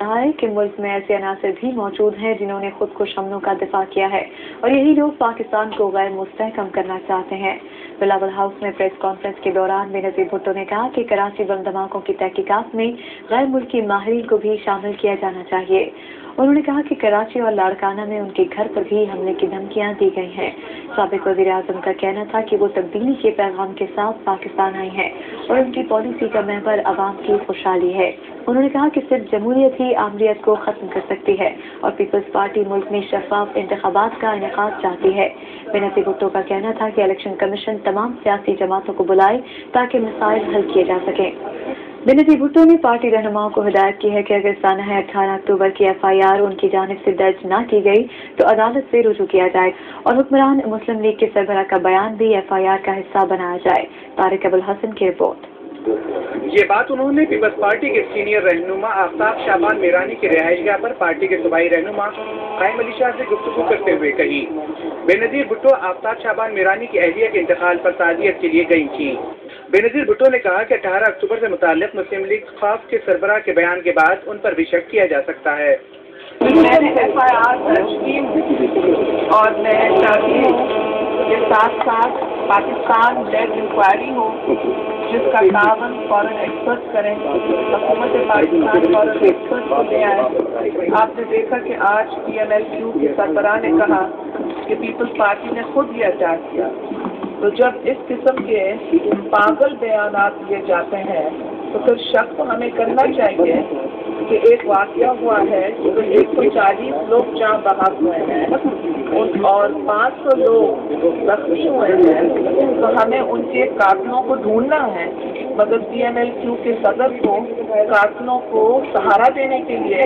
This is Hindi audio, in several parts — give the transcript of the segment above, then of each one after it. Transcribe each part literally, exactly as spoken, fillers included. कहा है कि मुल्क में ऐसे अनासर भी मौजूद हैं जिन्होंने खुद को शमनों का दिफा किया है और यही लोग पाकिस्तान को गैर मुस्तहकम करना चाहते हैं। बिलावल हाउस में प्रेस कॉन्फ्रेंस के दौरान बेनज़ीर भुट्टो ने कहा कि कराची बम धमाकों की तहकीकात में गैर मुल्की माहिरीन को भी शामिल किया जाना चाहिए। उन्होंने कहा कि कराची और लाड़काना में उनके घर पर भी हमले की धमकियां दी गई हैं। साबिक वज़ीर आज़म का कहना था कि वो तब्दीली के पैगाम के साथ पाकिस्तान आई हैं और उनकी पॉलिसी का महवर आवाम की खुशहाली है। उन्होंने कहा कि सिर्फ जमहूरियत ही आमरीत को खत्म कर सकती है और पीपल्स पार्टी मुल्क में शफाफ इंतखाबात का इनेकाद चाहती है। बेनज़ीर भुट्टो का कहना था कि इलेक्शन कमीशन तमाम सियासी जमातों को बुलाए ताकि मसाइल हल किए जा सकें। बेनज़ीर भुट्टो ने पार्टी रहनुमाओं को हिदायत की है कि अगर सानहा अठारह अक्टूबर की एफ आई आर उनकी जानिब से दर्ज न की गई तो अदालत से रुजू किया जाए और हुक्मरान मुस्लिम लीग के सरबराह का बयान भी एफ आई आर का हिस्सा बनाया जाए। तारिक अबुल हसन की रिपोर्ट। ये बात उन्होंने पीपल्स पार्टी के सीनियर रहनुमा आफ्ताब शाबान मेरानी की रिहाइशगाह पर पार्टी के सूबाई रहनुमा कायम अली शाह से गुफ्तगू करते हुए कही। बेनज़ीर भुट्टो आफ्ताब शाबान मेरानी की अहलिया के इंतकाल पर ताज़ियत के लिए गयी थी। बेनज़ीर भुट्टो ने कहा कि अठारह अक्टूबर से मुतालिक मुस्लिम लीग ख्वाब के सरबराह के बयान के बाद उन पर भी शक किया जा सकता है। मैंने एफ आई आर दर्ज की और मैं चाहती हूँ के साथ साथ पाकिस्तान डेथ इंक्वायरी हो जिसका तावन फॉरन एक्सपर्ट करें, हुकूमत पाकिस्तान फॉरन एक्सपर्ट को ले आए। आपने देखा कि आज पी एम एल क्यू के सरबराह ने कहा कि पीपल्स पार्टी ने खुद ये अटैक किया, तो जब इस किस्म के पागल बयान दिए जाते हैं तो फिर शक तो हमें करना चाहिए कि एक वाकया हुआ है तो एक सौ चालीस लोग जहाँ बहाव हुए हैं और पाँच सौ लोग जख्मी हुए हैं, तो हमें उनके कातलों को ढूंढना है। मगर पी एम एल क्यू के सदर को कातलों को सहारा देने के लिए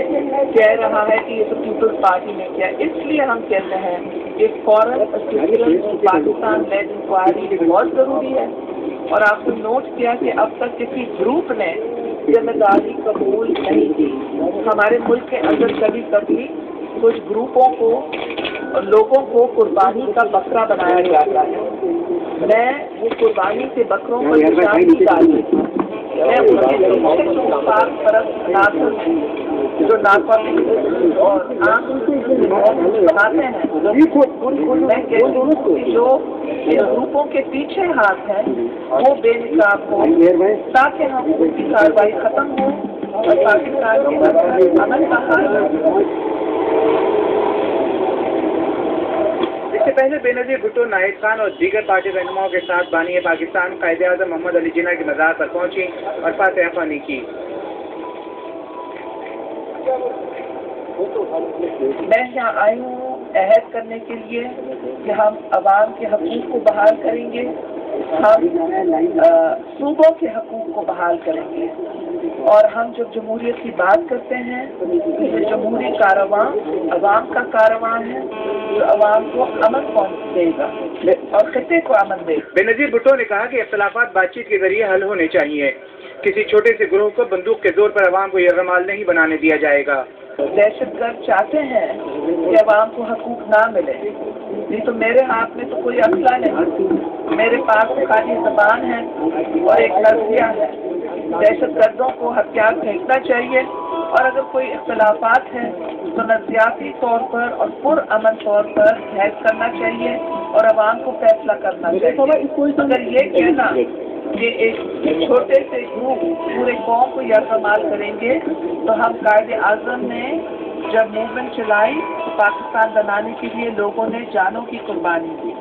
कह रहा है कि ये तो पीपल्स पार्टी ने किया। इसलिए हम कहते हैं कि फॉरन पाकिस्तान लेड इंक्वायरी बहुत जरूरी है और आपको नोट किया कि अब तक किसी ग्रुप ने जिम्मेदारी कबूल नहीं की। हमारे मुल्क के अंदर कभी कभी कुछ ग्रुपों को और लोगों को कुर्बानी का बकरा बनाया जाता है। मैं वो कुर्बानी से बकरों को निशानी डाली, मैं उनके जो नागरिक और बनाते हैं, मैं जो इन ग्रुपों के पीछे हाथ हैं वो बेनकाब हो ताकि हम उनकी कार्रवाई खत्म हो और पाकिस्तान में अमन का हाल। इससे पहले बेनज़ीर भुट्टो, नाहिद खान और दीगर पार्टी रहनुमाओं के साथ बानी पाकिस्तान कायदे-ए-आज़म मोहम्मद अली जिन्ना के मज़ार पर पहुंची और फातह ख़वानी की। मैं यहाँ आई हूँ अहद करने के लिए कि हम आवाम के हकूक़ को बहाल करेंगे, हम सूबों के हकूक़ को बहाल करेंगे और हम जब जमहूरियत की बात करते हैं तो जमहूरी कारवां आवाम का कारवां है जो आवाम को अमन पहुँच देगा और खत्ते को अमन देगा। बेनज़ीर भुट्टो ने कहा कि इख्तलाफात बातचीत के जरिए हल होने चाहिए। किसी छोटे से ग्रोह को बंदूक के जोर पर आवाम को यरमाल नहीं बनाने दिया जाएगा। दहशतगर्द चाहते हैं कि आवाम को हकूक ना मिले, नहीं तो मेरे हाथ में तो कोई असला नहीं, मेरे पास खाली जबान है और एक नजरिया है। दहशतगर्दों को हथियार फेंकना चाहिए और अगर कोई इख्तलाफात है तो नजरियाती तौर पर और पुरअमन तौर पर बहस करना चाहिए और आवाम को फैसला करना चाहिए। अगर ये कहना ये एक छोटे से ग्रुप पूरे कौम को यरमाल करेंगे तो हम कायदे-ए-आज़म ने जब मूवमेंट चलाई तो पाकिस्तान बनाने के लिए लोगों ने जानों की कुर्बानी दी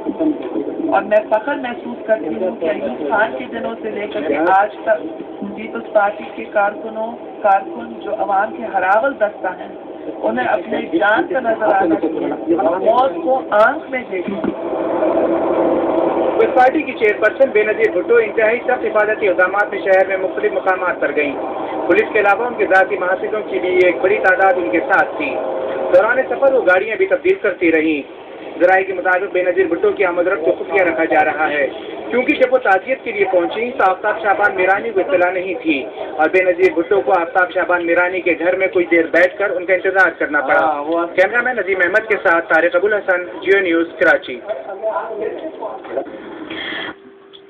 और मैं फख्र महसूस करती हूँ कि अयूब खान के दिनों से लेकर के आज तक पीपल्स पार्टी के कारकुनों कारकुन जो आवाम के हरावल दस्ता हैं उन्हें अपने जान का नजराना किया, मौत को आंख में देखा। पीपल्स पार्टी की चेयरपर्सन बेनज़ीर भुट्टो इंतहाई सख्त हिफाजती इक़दामात में शहर में मुख्तलिफ मकामात पर गईं। पुलिस के अलावा उनके ज़ाती महासिसों की भी एक बड़ी तादाद उनके साथ थी। दौरान सफर वो गाड़ियाँ भी तब्दील करती रहीं। ज़राए के मुताबिक बेनज़ीर भुट्टो की आमदरफ़्त को खुफिया रखा जा रहा है क्योंकि जब वो ताज़ियत के लिए पहुंची तो आफ्ताब शाबान मीरानी को इत्तला नहीं थी और बेनज़ीर भुट्टो को आफ्ताब शाबान मीरानी के घर में कुछ देर बैठकर उनका इंतजार करना पड़ा। कैमरामैन अजीम अहमद के साथ तारिक अबुल हसन, जियो न्यूज़, कराची।